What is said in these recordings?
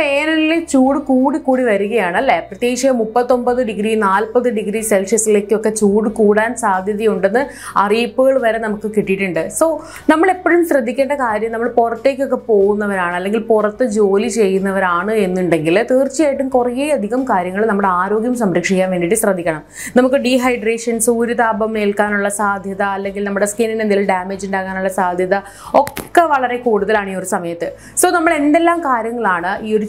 വേനലിലെ ചൂട് കൂടി വരികയാണ് അല്ലേ? പ്രത്യേകിച്ച് 39 ഡിഗ്രി 40 ഡിഗ്രി സെൽഷ്യസിലേക്കൊക്കെ ചൂട് കൂടാൻ സാധ്യതയുണ്ടെന്ന് അറിയിപ്പുകൾ വരെ നമുക്ക് കിട്ടിയിട്ടുണ്ട്. സോ നമ്മൾ എപ്പോഴും ശ്രദ്ധിക്കേണ്ട കാര്യം, നമ്മൾ പുറത്തേക്കൊക്കെ പോകുന്നവരാണ് അല്ലെങ്കിൽ പുറത്ത് ജോലി ചെയ്യുന്നവരാണ് എന്നുണ്ടെങ്കിൽ തീർച്ചയായിട്ടും കുറേ അധികം കാര്യങ്ങൾ നമ്മുടെ ആരോഗ്യം സംരക്ഷിക്കാൻ വേണ്ടിയിട്ട് ശ്രദ്ധിക്കണം. നമുക്ക് ഡീഹൈഡ്രേഷൻ, സൂര്യതാപം ഏൽക്കാനുള്ള സാധ്യത, അല്ലെങ്കിൽ നമ്മുടെ സ്കിന്നിന് എന്തെങ്കിലും ഡാമേജ് ഉണ്ടാകാനുള്ള സാധ്യത ഒക്കെ വളരെ കൂടുതലാണ് ഈ ഒരു സമയത്ത്. സോ നമ്മൾ എന്തെല്ലാം കാര്യങ്ങളാണ് ഈ ഒരു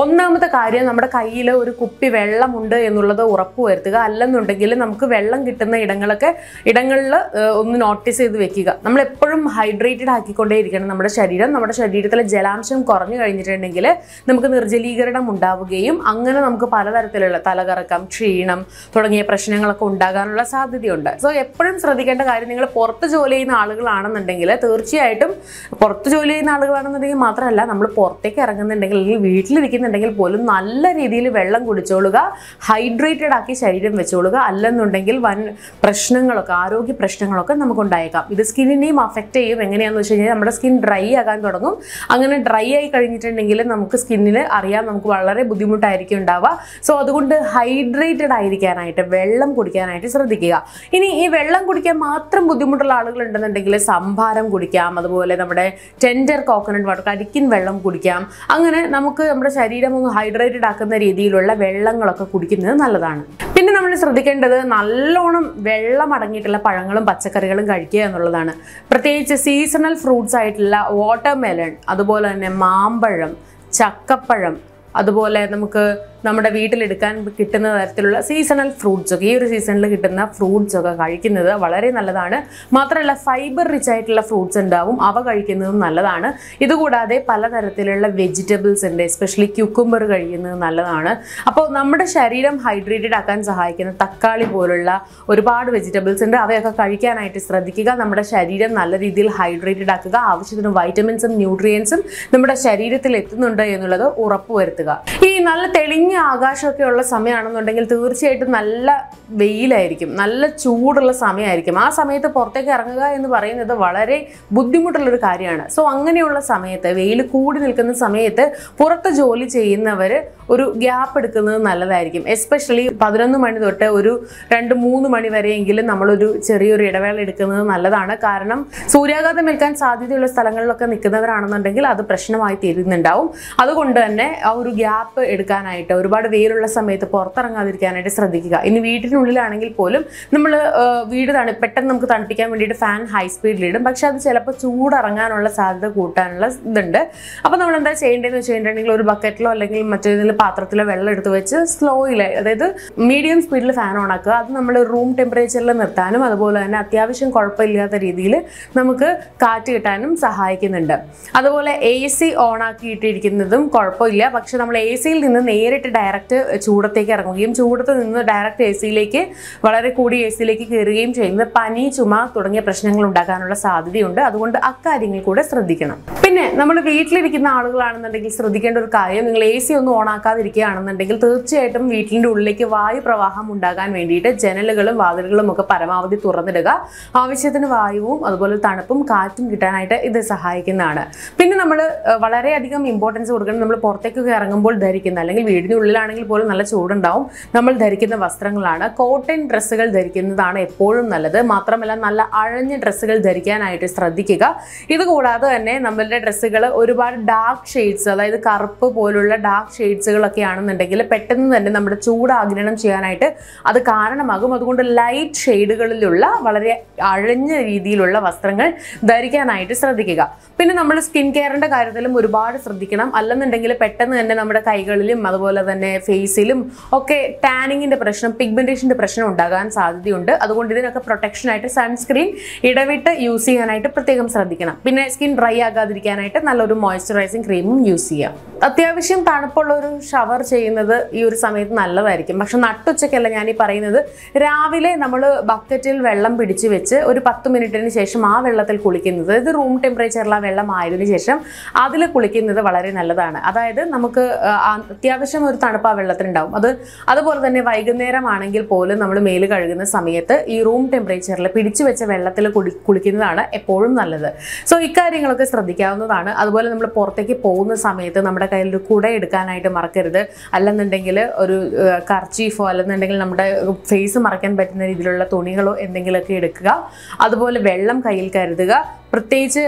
ഒന്നാമത്തെ കാര്യം, നമ്മുടെ കയ്യിൽ ഒരു കുപ്പി വെള്ളമുണ്ട് എന്നുള്ളത് ഉറപ്പുവരുത്തുക. അല്ലെന്നുണ്ടെങ്കിൽ നമുക്ക് വെള്ളം കിട്ടുന്ന ഇടങ്ങളിൽ ഒന്ന് നോട്ടീസ് ചെയ്ത് വെക്കുക. നമ്മൾ എപ്പോഴും ഹൈഡ്രേറ്റഡ് ആക്കിക്കൊണ്ടേയിരിക്കണം നമ്മുടെ ശരീരം. നമ്മുടെ ശരീരത്തിലെ ജലാംശം കുറഞ്ഞു കഴിഞ്ഞിട്ടുണ്ടെങ്കിൽ നമുക്ക് നിർജ്ജലീകരണം ഉണ്ടാവുകയും അങ്ങനെ നമുക്ക് പലതരത്തിലുള്ള തലകറക്കം, ക്ഷീണം തുടങ്ങിയ പ്രശ്നങ്ങളൊക്കെ ഉണ്ടാകാനുള്ള സാധ്യതയുണ്ട്. സോ എപ്പോഴും ശ്രദ്ധിക്കേണ്ട കാര്യം, നിങ്ങൾ പുറത്ത് ജോലി ചെയ്യുന്ന ആളുകളാണെന്നുണ്ടെങ്കിൽ തീർച്ചയായിട്ടും മാത്രമല്ല, നമ്മൾ പുറത്തേക്ക് ഇറങ്ങുന്നുണ്ടെങ്കിൽ അല്ലെങ്കിൽ വീട്ടിലിരിക്കുന്ന ണ്ടെങ്കിൽ പോലും നല്ല രീതിയിൽ വെള്ളം കുടിച്ചോളുക, ഹൈഡ്രേറ്റഡ് ആക്കി ശരീരം വെച്ചോളുക. അല്ലെന്നുണ്ടെങ്കിൽ വൻ പ്രശ്നങ്ങളൊക്കെ, ആരോഗ്യ പ്രശ്നങ്ങളൊക്കെ നമുക്കുണ്ടായേക്കാം. ഇത് സ്കിന്നിനെയും അഫക്റ്റ് ചെയ്യും. എങ്ങനെയാണെന്ന് വെച്ച് കഴിഞ്ഞാൽ നമ്മുടെ സ്കിൻ ഡ്രൈ ആകാൻ തുടങ്ങും. അങ്ങനെ ഡ്രൈ ആയി കഴിഞ്ഞിട്ടുണ്ടെങ്കിൽ നമുക്ക് സ്കിന്നിന് അറിയാം നമുക്ക് വളരെ ബുദ്ധിമുട്ടായിരിക്കും ഉണ്ടാവുക. സോ അതുകൊണ്ട് ഹൈഡ്രേറ്റഡ് ആയിരിക്കാനായിട്ട്, വെള്ളം കുടിക്കാനായിട്ട് ശ്രദ്ധിക്കുക. ഇനി ഈ വെള്ളം കുടിക്കാൻ മാത്രം ബുദ്ധിമുട്ടുള്ള ആളുകൾ ഉണ്ടെന്നുണ്ടെങ്കിൽ സംഭാരം കുടിക്കാം, അതുപോലെ നമ്മുടെ ടെൻഡർ കോക്കനട്ട് വാട്ടർ, കരിക്കിൻ വെള്ളം കുടിക്കാം. അങ്ങനെ നമുക്ക് നമ്മുടെ ശരീരം ഒന്ന് ഹൈഡ്രേറ്റഡ് ആക്കുന്ന രീതിയിലുള്ള വെള്ളങ്ങളൊക്കെ കുടിക്കുന്നത് നല്ലതാണ്. പിന്നെ നമ്മൾ ശ്രദ്ധിക്കേണ്ടത് നല്ലോണം വെള്ളം അടങ്ങിയിട്ടുള്ള പഴങ്ങളും പച്ചക്കറികളും കഴിക്കുക എന്നുള്ളതാണ്. പ്രത്യേകിച്ച് സീസണൽ ഫ്രൂട്ട്സ് ആയിട്ടുള്ള വാട്ടർമെലൺ, അതുപോലെ തന്നെ മാമ്പഴം, ചക്കപ്പഴം, അതുപോലെ നമുക്ക് നമ്മുടെ വീട്ടിലെടുക്കാൻ കിട്ടുന്ന തരത്തിലുള്ള സീസണൽ ഫ്രൂട്ട്സൊക്കെ, ഈ ഒരു സീസണിൽ കിട്ടുന്ന ഫ്രൂട്ട്സൊക്കെ കഴിക്കുന്നത് വളരെ നല്ലതാണ്. മാത്രമല്ല ഫൈബർ റിച്ച് ആയിട്ടുള്ള ഫ്രൂട്ട്സ് ഉണ്ടാവും, അവ കഴിക്കുന്നതും നല്ലതാണ്. ഇതുകൂടാതെ പലതരത്തിലുള്ള വെജിറ്റബിൾസിൻ്റെ എസ്പെഷ്യലി ക്യൂക്കുംബർ കഴിക്കുന്നത് നല്ലതാണ്. അപ്പോൾ നമ്മുടെ ശരീരം ഹൈഡ്രേറ്റഡ് ആക്കാൻ സഹായിക്കുന്ന തക്കാളി പോലുള്ള ഒരുപാട് വെജിറ്റബിൾസ് ഉണ്ട്, അവയൊക്കെ കഴിക്കാനായിട്ട് ശ്രദ്ധിക്കുക. നമ്മുടെ ശരീരം നല്ല രീതിയിൽ ഹൈഡ്രേറ്റഡ് ആക്കുക. ആവശ്യത്തിന് വൈറ്റമിൻസും ന്യൂട്രിയൻസും നമ്മുടെ ശരീരത്തിൽ എത്തുന്നുണ്ട് എന്നുള്ളത് ഉറപ്പുവരുത്തുക. ഈ നല്ല തെളിഞ്ഞ ആകാശമൊക്കെ ഉള്ള സമയമാണെന്നുണ്ടെങ്കിൽ തീർച്ചയായിട്ടും നല്ല വെയിലായിരിക്കും, നല്ല ചൂടുള്ള സമയമായിരിക്കും. ആ സമയത്ത് പുറത്തേക്ക് ഇറങ്ങുക എന്ന് പറയുന്നത് വളരെ ബുദ്ധിമുട്ടുള്ളൊരു കാര്യമാണ്. സോ അങ്ങനെയുള്ള സമയത്ത്, വെയിൽ കൂടി നിൽക്കുന്ന സമയത്ത് പുറത്ത് ജോലി ചെയ്യുന്നവർ ഒരു ഗ്യാപ്പ് എടുക്കുന്നത് നല്ലതായിരിക്കും. എസ്പെഷ്യലി 11 മണി തൊട്ട് ഒരു 2-3 മണി വരെയെങ്കിലും നമ്മളൊരു ചെറിയൊരു ഇടവേള എടുക്കുന്നത് നല്ലതാണ്. കാരണം സൂര്യാഘാതം ഏൽക്കാൻ സാധ്യതയുള്ള സ്ഥലങ്ങളിലൊക്കെ നിൽക്കുന്നവരാണെന്നുണ്ടെങ്കിൽ അത് പ്രശ്നമായി തീരുന്നുണ്ടാവും. അതുകൊണ്ട് തന്നെ ആ ഒരു ഗ്യാപ്പ് എടുക്കാനായിട്ട്, ഒരുപാട് വെയിലുള്ള സമയത്ത് പുറത്തിറങ്ങാതിരിക്കാനായിട്ട് ശ്രദ്ധിക്കുക. ഇനി വീട്ടിനുള്ളിലാണെങ്കിൽ പോലും നമ്മൾ വീട് പെട്ടെന്ന് നമുക്ക് തണുപ്പിക്കാൻ വേണ്ടിയിട്ട് ഫാൻ ഹൈ സ്പീഡിലിടും. പക്ഷെ അത് ചിലപ്പോൾ ചൂടിറങ്ങാനുള്ള സാധ്യത കൂട്ടാനുള്ള ഇതുണ്ട്. അപ്പോൾ നമ്മൾ എന്താ ചെയ്യേണ്ടതെന്ന് വെച്ച് കഴിഞ്ഞിട്ടുണ്ടെങ്കിൽ ഒരു ബക്കറ്റിലോ അല്ലെങ്കിൽ മറ്റേതെങ്കിലും പാത്രത്തിലോ വെള്ളം എടുത്ത് വെച്ച് സ്ലോയിൽ, അതായത് മീഡിയം സ്പീഡിൽ ഫാൻ ഓണാക്കുക. അത് നമ്മൾ റൂം ടെമ്പറേച്ചറിൽ നിർത്താനും അതുപോലെ തന്നെ അത്യാവശ്യം കുഴപ്പമില്ലാത്ത രീതിയിൽ നമുക്ക് കാറ്റ് കിട്ടാനും സഹായിക്കുന്നുണ്ട്. അതുപോലെ AC ഓണാക്കിയിട്ടിരിക്കുന്നതും കുഴപ്പമില്ല. പക്ഷെ നമ്മൾ AC യിൽ നിന്ന് നേരിട്ട് ഡയറക്റ്റ് ചൂടത്തേക്ക് ഇറങ്ങുകയും ചൂടത്ത് നിന്ന് ഡയറക്റ്റ് AC യിലേക്ക് വളരെ കൂടിയ AC യിലേക്ക് കയറുകയും ചെയ്യുന്നത് പനി, ചുമ തുടങ്ങിയ പ്രശ്നങ്ങൾ ഉണ്ടാക്കാനുള്ള സാധ്യതയുണ്ട്. അതുകൊണ്ട് അക്കാര്യങ്ങൾ കൂടെ ശ്രദ്ധിക്കണം. പിന്നെ നമ്മൾ വീട്ടിലിരിക്കുന്ന ആളുകളാണെന്നുണ്ടെങ്കിൽ ശ്രദ്ധിക്കേണ്ട ഒരു കാര്യം, നിങ്ങൾ AC ഒന്നും ഓണാക്കാതിരിക്കുകയാണെന്നുണ്ടെങ്കിൽ തീർച്ചയായിട്ടും വീട്ടിൻ്റെ ഉള്ളിലേക്ക് വായു പ്രവാഹം ഉണ്ടാകാൻ വേണ്ടിയിട്ട് ജനലുകളും വാതിലുകളും ഒക്കെ പരമാവധി തുറന്നിടുക. ആവശ്യത്തിന് വായുവും അതുപോലെ തണുപ്പും കാറ്റും കിട്ടാനായിട്ട് ഇത് സഹായിക്കുന്നതാണ്. പിന്നെ നമ്മൾ വളരെയധികം ഇമ്പോർട്ടൻസ് കൊടുക്കണം, നമ്മൾ പുറത്തേക്കൊക്കെ ഇറങ്ങുമ്പോൾ ധരിക്കുന്ന അല്ലെങ്കിൽ വീടിന് ഉള്ളിലാണെങ്കിൽ പോലും നല്ല ചൂടുണ്ടാവും, നമ്മൾ ധരിക്കുന്ന വസ്ത്രങ്ങളാണ്. കോട്ടൺ ഡ്രസ്സുകൾ ധരിക്കുന്നതാണ് എപ്പോഴും നല്ലത്. മാത്രമല്ല നല്ല അഴഞ്ഞ ഡ്രസ്സുകൾ ധരിക്കാനായിട്ട് ശ്രദ്ധിക്കുക. ഇതുകൂടാതെ തന്നെ നമ്മളുടെ ഡ്രസ്സുകൾ ഒരുപാട് ഡാർക്ക് ഷെയ്ഡ്സ്, അതായത് കറുപ്പ് പോലുള്ള ഡാർക്ക് ഷെയ്ഡ്സുകളൊക്കെ ആണെന്നുണ്ടെങ്കിൽ പെട്ടെന്ന് തന്നെ നമ്മുടെ ചൂട് ആഗിരണം ചെയ്യാനായിട്ട് അത് കാരണമാകും. അതുകൊണ്ട് ലൈറ്റ് ഷെയ്ഡുകളിലുള്ള വളരെ അഴഞ്ഞ രീതിയിലുള്ള വസ്ത്രങ്ങൾ ധരിക്കാനായിട്ട് ശ്രദ്ധിക്കുക. പിന്നെ നമ്മൾ സ്കിൻ കെയറിൻ്റെ കാര്യത്തിലും ഒരുപാട് ശ്രദ്ധിക്കണം. അല്ലെന്നുണ്ടെങ്കിൽ പെട്ടെന്ന് തന്നെ നമ്മുടെ കൈകളിലും അതുപോലെ തന്നെ ഫേസിലും ഒക്കെ ടാനിങ്ങിൻ്റെ പ്രശ്നം, പിഗ്മെൻറ്റേഷൻ്റെ പ്രശ്നം ഉണ്ടാകാൻ സാധ്യതയുണ്ട്. അതുകൊണ്ട് ഇതിനൊക്കെ പ്രൊട്ടക്ഷനായിട്ട് സൺസ്ക്രീൻ ഇടവിട്ട് യൂസ് ചെയ്യാനായിട്ട് പ്രത്യേകം ശ്രദ്ധിക്കണം. പിന്നെ സ്കിൻ ഡ്രൈ ആകാതിരിക്കാനായിട്ട് നല്ലൊരു മോയ്സ്ചറൈസിങ് ക്രീമും യൂസ് ചെയ്യാം. അത്യാവശ്യം തണുപ്പുള്ള ഒരു shower ചെയ്യുന്നത് ഈ ഒരു സമയത്ത് നല്ലതായിരിക്കും പക്ഷെ നട്ടുച്ചക്കല്ല ഞാൻ ഈ പറയുന്നത് രാവിലെ നമ്മൾ ബക്കറ്റിൽ വെള്ളം പിടിച്ചു വെച്ച് ഒരു 10 മിനിറ്റിന് ശേഷം ആ വെള്ളത്തിൽ കുളിക്കുന്നത് ഇത് റൂം ടെമ്പറേച്ചറിലുള്ള വെള്ളം ആയതിനു ശേഷം അതിൽ കുളിക്കുന്നത് വളരെ നല്ലതാണ് അതായത് നമുക്ക് അത്യാവശ്യം ഒരു തണുപ്പ് വെള്ളത്തിൽ ഉണ്ടാവും അത് അതുപോലെ തന്നെ വൈകുന്നേരം ആണെങ്കിൽ പോലും നമ്മൾ മേൽ കഴുകുന്ന സമയത്ത് ഈ റൂം ടെമ്പറേച്ചറിൽ പിടിച്ചു വെച്ച വെള്ളത്തിൽ കുളിക്കുന്നതാണ് എപ്പോഴും നല്ലത് സോ ഈ കാര്യങ്ങളൊക്കെ ശ്രദ്ധിക്കാവുന്നതാണ് അതുപോലെ നമ്മൾ പുറത്തേക്ക് പോകുന്ന സമയത്ത് നമ്മുടെ കയ്യിൽ ഒരു കുട എടുക്കാനായിട്ട് മറക്കരുത് അല്ലെന്നുണ്ടെങ്കിൽ ഒരു കർച്ചീഫോ അല്ലെന്നുണ്ടെങ്കിൽ നമ്മുടെ ഫേസ് മറക്കാൻ പറ്റുന്ന രീതിയിലുള്ള തുണികളോ എന്തെങ്കിലുമൊക്കെ എടുക്കുക അതുപോലെ വെള്ളം കയ്യിൽ കരുതുക പ്രത്യേകിച്ച്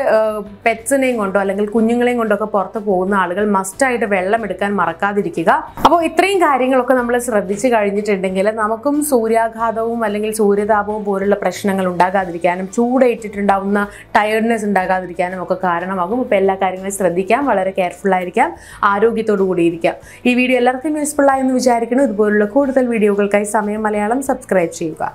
പെറ്റ്സിനെയും കൊണ്ടോ അല്ലെങ്കിൽ കുഞ്ഞുങ്ങളെയും കൊണ്ടൊക്കെ പുറത്ത് പോകുന്ന ആളുകൾ മസ്റ്റായിട്ട് വെള്ളം എടുക്കാൻ മറക്കാതിരിക്കുക അപ്പോൾ ഇത്രയും കാര്യങ്ങളൊക്കെ നമ്മൾ ശ്രദ്ധിച്ചു കഴിഞ്ഞിട്ടുണ്ടെങ്കിൽ നമുക്കും സൂര്യാഘാതവും അല്ലെങ്കിൽ സൂര്യതാപവും പോലുള്ള പ്രശ്നങ്ങൾ ഉണ്ടാകാതിരിക്കാനും ചൂടേറ്റിട്ടുണ്ടാവുന്ന ടയർഡ്നെസ് ഉണ്ടാകാതിരിക്കാനും ഒക്കെ കാരണമാകും അപ്പോൾ എല്ലാ കാര്യങ്ങളും ശ്രദ്ധിക്കാം വളരെ കെയർഫുൾ ആയിരിക്കാം ആരോഗ്യത്തോടു കൂടിയിരിക്കാം ഈ വീഡിയോ എല്ലാവർക്കും യൂസ്ഫുൾ ആയെന്ന് വിചാരിക്കുന്നു ഇതുപോലുള്ള കൂടുതൽ വീഡിയോകൾക്കായി സമയം മലയാളം സബ്സ്ക്രൈബ് ചെയ്യുക